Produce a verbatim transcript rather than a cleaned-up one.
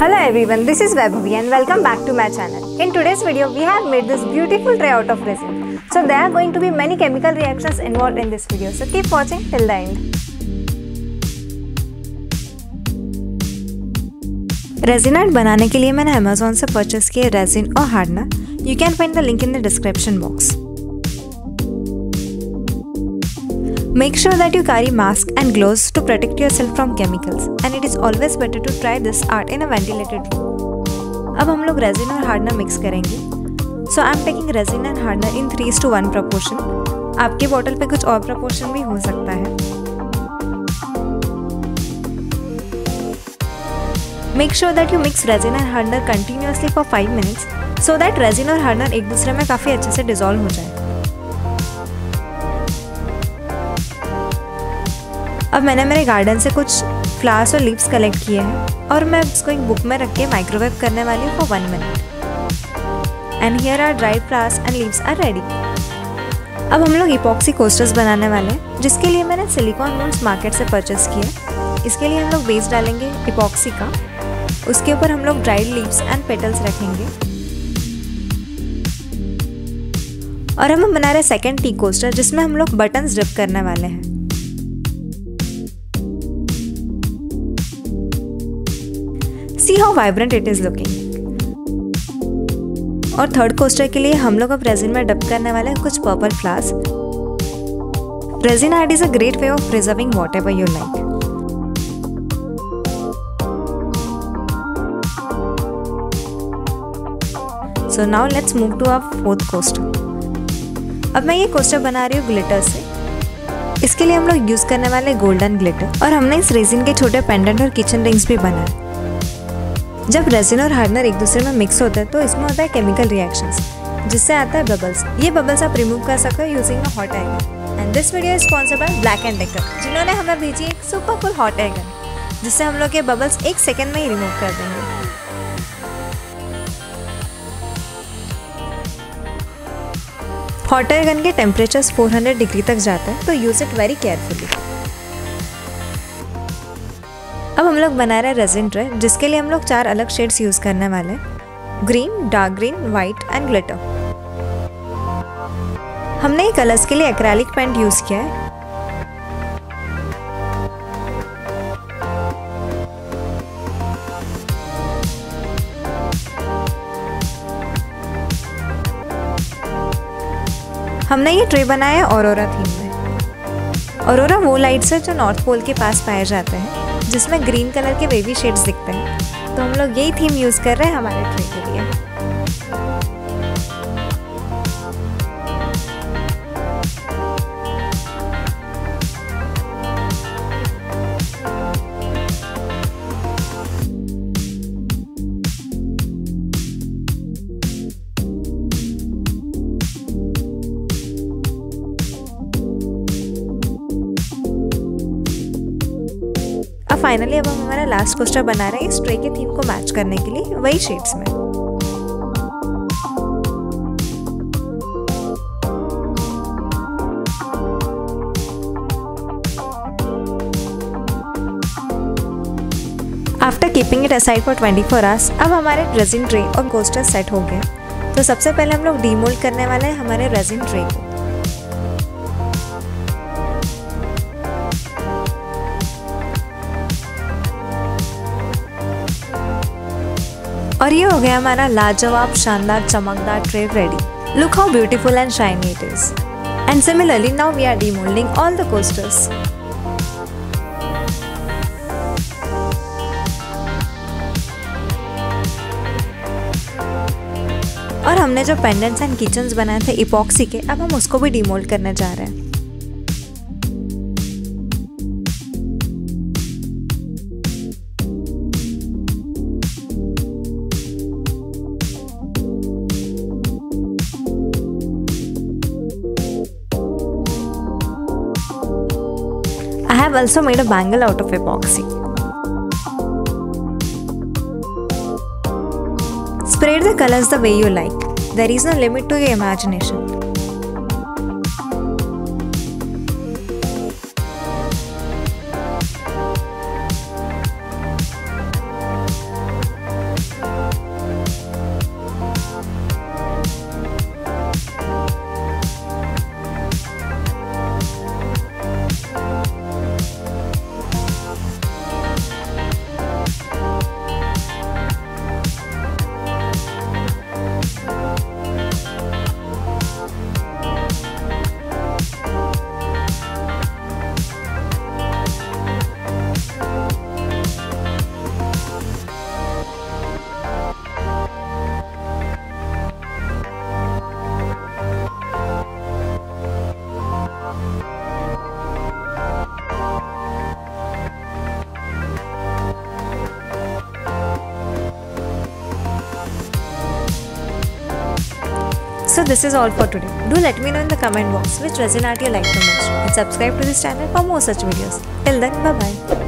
Hello everyone, this is Vaibhavi and welcome back to my channel. In today's video, we have made this beautiful tray out of resin. So there are going to be many chemical reactions involved in this video. So keep watching till the end. Resin art बनाने के लिए मैंने Amazon से purchase किए resin और hardener. You can find the link in the description box. Make sure that you carry masks and gloves to protect yourself from chemicals, and it is always better to try this art in a ventilated room. अब हम लोग resin और hardener mix करेंगे. So I am taking resin and hardener in three is to one proportion. आपके bottle पे कुछ और proportion भी हो सकता है. Make sure that you mix resin and hardener continuously for five minutes, so that resin और hardener एक दूसरे में काफी अच्छे से dissolve हो जाए. अब मैंने मेरे गार्डन से कुछ फ्लावर्स और लीव्स कलेक्ट किए हैं और मैं इसको एक बुक में रख के माइक्रोवेव करने वाली हूँ for one minute. And here are dried flowers and leaves are ready. अब हम लोग इपॉक्सी कोस्टर्स बनाने वाले हैं, जिसके लिए मैंने सिलिकॉन मोल्ड्स मार्केट से परचेस किए. इसके लिए हम लोग बेस डालेंगे इपॉक्सी का, उसके ऊपर हम लोग ड्राइड लीव्स एंड पेटल्स रखेंगे. और हम बना रहे सेकेंड टी कोस्टर, जिसमें हम लोग बटन्स ड्रिप करने वाले हैं. See how vibrant it is looking. और थर्ड कोस्टर के लिए हम लोग अब रेजिन में डब करने वाले हैं कुछ purple flowers. Resin art is a great way of preserving whatever you like. So now let's move to our fourth coaster. अब मैं ये कोस्टर बना रही हूँ ग्लिटर से. इसके लिए हम लोग यूज करने वाले गोल्डन ग्लिटर, और हमने इस रेजिन के छोटे पेंडेंट और किचन रिंग्स भी बनाए. जब रेजिन और हार्डनर एक दूसरे में मिक्स होता है तो इसमें होता है केमिकल रिएक्शंस, जिससे आता है बबल्स. ये बबल्स आप रिमूव कर सकते हो using a hot air. And this video is sponsored by Black and Decker, जिन्होंने हमें भेजी एक super cool hot air gun, जिससे हम लोग ये बबल्स एक सेकेंड में ही रिमूव कर देंगे. हॉट एयर गन के टेम्परेचर्स फोर हंड्रेड डिग्री तक जाता है, तो यूज इट वेरी केयरफुली. अब हम लोग बना रहे हैं रेजिन ट्रे, जिसके लिए हम लोग चार अलग शेड्स यूज करने वाले हैं: green, dark green, white and glitter. हमने ये कलर्स के लिए एक्रेलिक पेंट यूज किया है. हमने ये ट्रे बनाया ऑरोरा थीम में. ऑरोरा वो लाइट्स है जो नॉर्थ पोल के पास पाए जाते हैं, जिसमें ग्रीन कलर के वेवी शेड्स दिखते हैं. तो हम लोग यही थीम यूज कर रहे हैं हमारे ट्रे के लिए. फाइनली अब हम हमारा लास्ट कोस्टर बना रहे हैं इस ट्रे के थीम को मैच करने के लिए, वही शेड्स में. After keeping it aside for twenty four hours, अब हमारे रेजिन ट्रे और कोस्टर सेट हो गए. तो सबसे पहले हम लोग डीमोल्ड करने वाले हैं हमारे रेजिन ट्रे को. और ये हो गया हमारा लाजवाब शानदार चमकदार tray ready. Look how beautiful and shiny it is. And similarly now we are demoulding all the coasters. और हमने जो पेंडेंट्स एंड किचन्स बनाए थे इपॉक्सी के, अब हम उसको भी डीमोल्ड करने जा रहे हैं. I have also made a bangle out of epoxy. Spray the colors the way you like. There is no limit to your imagination. So this is all for today. Do let me know in the comment box which resin art you like the most, and subscribe to this channel for more such videos. Till then, bye bye.